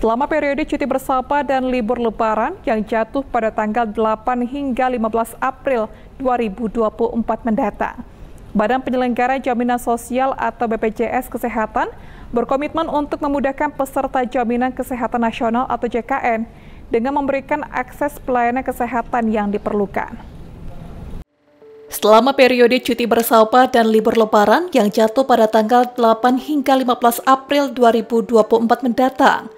Selama periode cuti bersama dan libur lebaran yang jatuh pada tanggal 8 hingga 15 April 2024 mendatang, Badan Penyelenggara Jaminan Sosial atau BPJS Kesehatan berkomitmen untuk memudahkan peserta Jaminan Kesehatan Nasional atau JKN dengan memberikan akses pelayanan kesehatan yang diperlukan. Selama periode cuti bersama dan libur lebaran yang jatuh pada tanggal 8 hingga 15 April 2024 mendatang,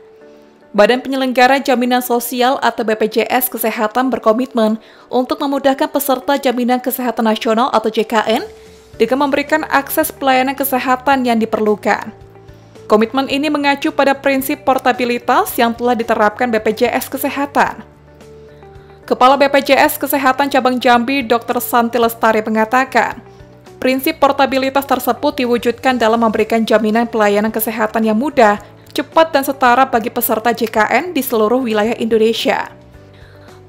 Badan Penyelenggara Jaminan Sosial atau BPJS Kesehatan berkomitmen untuk memudahkan peserta Jaminan Kesehatan Nasional atau JKN dengan memberikan akses pelayanan kesehatan yang diperlukan. Komitmen ini mengacu pada prinsip portabilitas yang telah diterapkan BPJS Kesehatan. Kepala BPJS Kesehatan Cabang Jambi, Dr. Santi Lestari mengatakan, prinsip portabilitas tersebut diwujudkan dalam memberikan jaminan pelayanan kesehatan yang mudah, cepat dan setara bagi peserta JKN di seluruh wilayah Indonesia.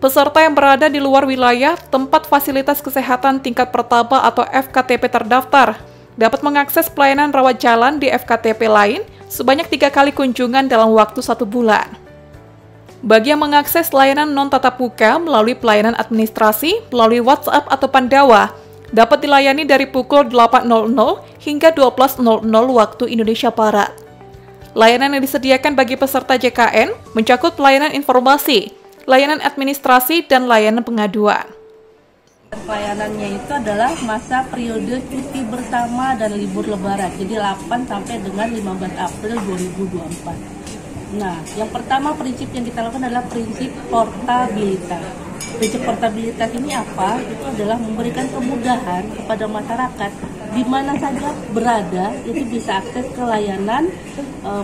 Peserta yang berada di luar wilayah tempat fasilitas kesehatan tingkat pertama atau FKTP terdaftar dapat mengakses pelayanan rawat jalan di FKTP lain sebanyak 3 kali kunjungan dalam waktu 1 bulan. Bagi yang mengakses layanan non-tatap muka melalui pelayanan administrasi melalui WhatsApp atau Pandawa, dapat dilayani dari pukul 8.00 hingga 12.00 waktu Indonesia Barat. Layanan yang disediakan bagi peserta JKN mencakup pelayanan informasi, layanan administrasi, dan layanan pengaduan. Pelayanannya itu adalah masa periode cuti bersama dan libur lebaran, jadi 8 sampai dengan 15 April 2024. Nah, yang pertama prinsip yang kita lakukan adalah prinsip portabilitas. Prinsip portabilitas ini apa? Itu adalah memberikan kemudahan kepada masyarakat di mana saja berada, itu bisa akses ke layanan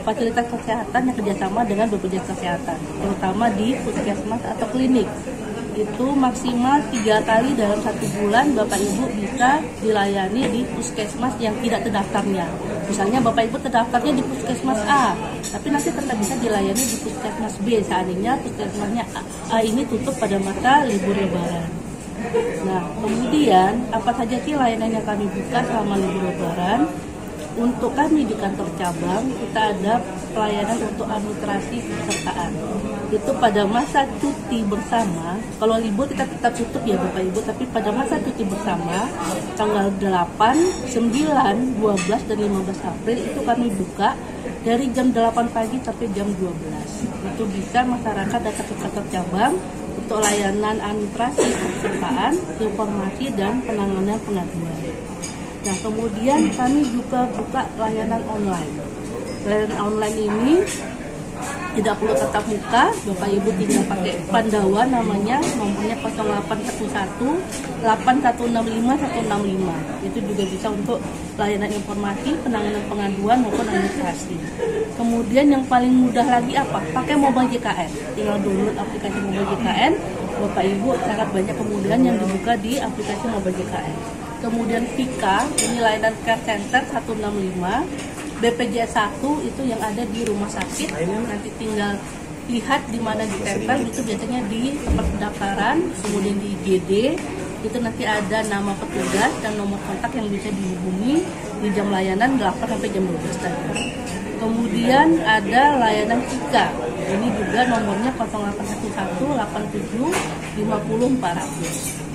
fasilitas kesehatan yang kerjasama dengan BPJS Kesehatan, terutama di puskesmas atau klinik. Itu maksimal 3 kali dalam 1 bulan Bapak Ibu bisa dilayani di puskesmas yang tidak terdaftarnya. Misalnya Bapak Ibu terdaftarnya di puskesmas A, tapi nanti tetap bisa dilayani di puskesmas B seandainya puskesmasnya A ini tutup pada masa libur lebaran. Nah, kemudian apa saja sih layanan yang kami buka selama libur lebaran? Untuk kami di kantor cabang, kita ada pelayanan untuk administrasi pesertaan. Itu pada masa cuti bersama, kalau libur kita tetap tutup ya Bapak Ibu, tapi pada masa cuti bersama, tanggal 8, 9, 12, dan 15 April itu kami buka dari jam 8 pagi sampai jam 12. Itu bisa masyarakat datang ke kantor cabang untuk layanan administrasi pesertaan, informasi, dan penanganan pengaduan. Nah, kemudian kami juga buka layanan online. Layanan online ini tidak perlu tatap muka, Bapak Ibu tinggal pakai Pandawa namanya, nomornya 0811-8165-165. Itu juga bisa untuk layanan informasi, penanganan pengaduan maupun administrasi. Kemudian yang paling mudah lagi apa? Pakai Mobile JKN. Tinggal download aplikasi Mobile JKN, Bapak Ibu sangat banyak kemudahan yang dibuka di aplikasi Mobile JKN. Kemudian Vika, ini layanan care center 165, BPJS 1 itu yang ada di rumah sakit, nanti tinggal lihat di mana ditempel, itu biasanya di tempat pendaftaran, kemudian di IGD, itu nanti ada nama petugas dan nomor kontak yang bisa dihubungi di jam layanan 8 sampai jam 12 tadi. Kemudian ada layanan Vika, ini juga nomornya 0811-87-50-400.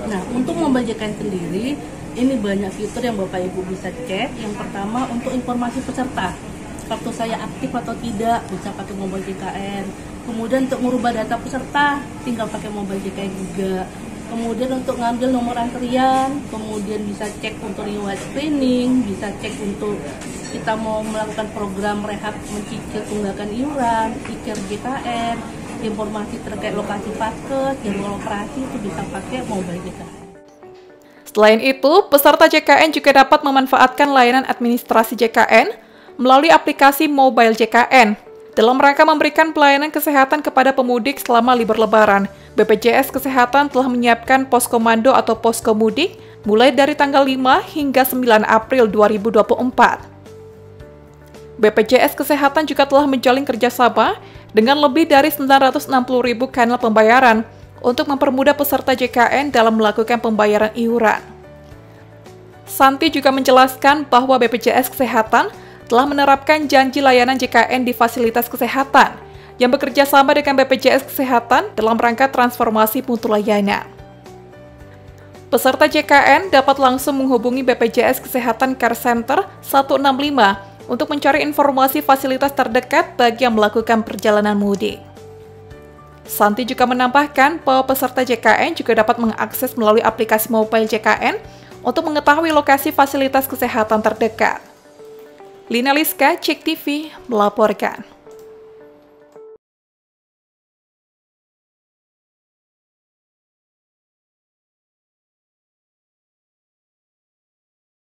Nah, untuk Mobile JKN sendiri, ini banyak fitur yang Bapak Ibu bisa cek. Yang pertama, untuk informasi peserta. Waktu saya aktif atau tidak, bisa pakai Mobile JKN. Kemudian untuk merubah data peserta, tinggal pakai Mobile JKN juga. Kemudian untuk ngambil nomor antrian, kemudian bisa cek untuk riwayat screening, bisa cek untuk kita mau melakukan program rehab mencicil tunggakan iuran, cicil JKN, informasi terkait lokasi paket, jadwal operasi itu bisa pakai Mobile JKN. Selain itu, peserta JKN juga dapat memanfaatkan layanan administrasi JKN melalui aplikasi Mobile JKN dalam rangka memberikan pelayanan kesehatan kepada pemudik selama libur lebaran. BPJS Kesehatan telah menyiapkan poskomando atau poskomudik mulai dari tanggal 5 hingga 9 April 2024. BPJS Kesehatan juga telah menjalin kerjasama dengan lebih dari 960.000 kanal pembayaran untuk mempermudah peserta JKN dalam melakukan pembayaran iuran. Santi juga menjelaskan bahwa BPJS Kesehatan telah menerapkan janji layanan JKN di fasilitas kesehatan yang bekerja sama dengan BPJS Kesehatan dalam rangka transformasi mutu layanan. Peserta JKN dapat langsung menghubungi BPJS Kesehatan Care Center 165 untuk mencari informasi fasilitas terdekat bagi yang melakukan perjalanan mudik. Santi juga menambahkan bahwa peserta JKN juga dapat mengakses melalui aplikasi Mobile JKN untuk mengetahui lokasi fasilitas kesehatan terdekat. Lina Liska, JEK TV, melaporkan.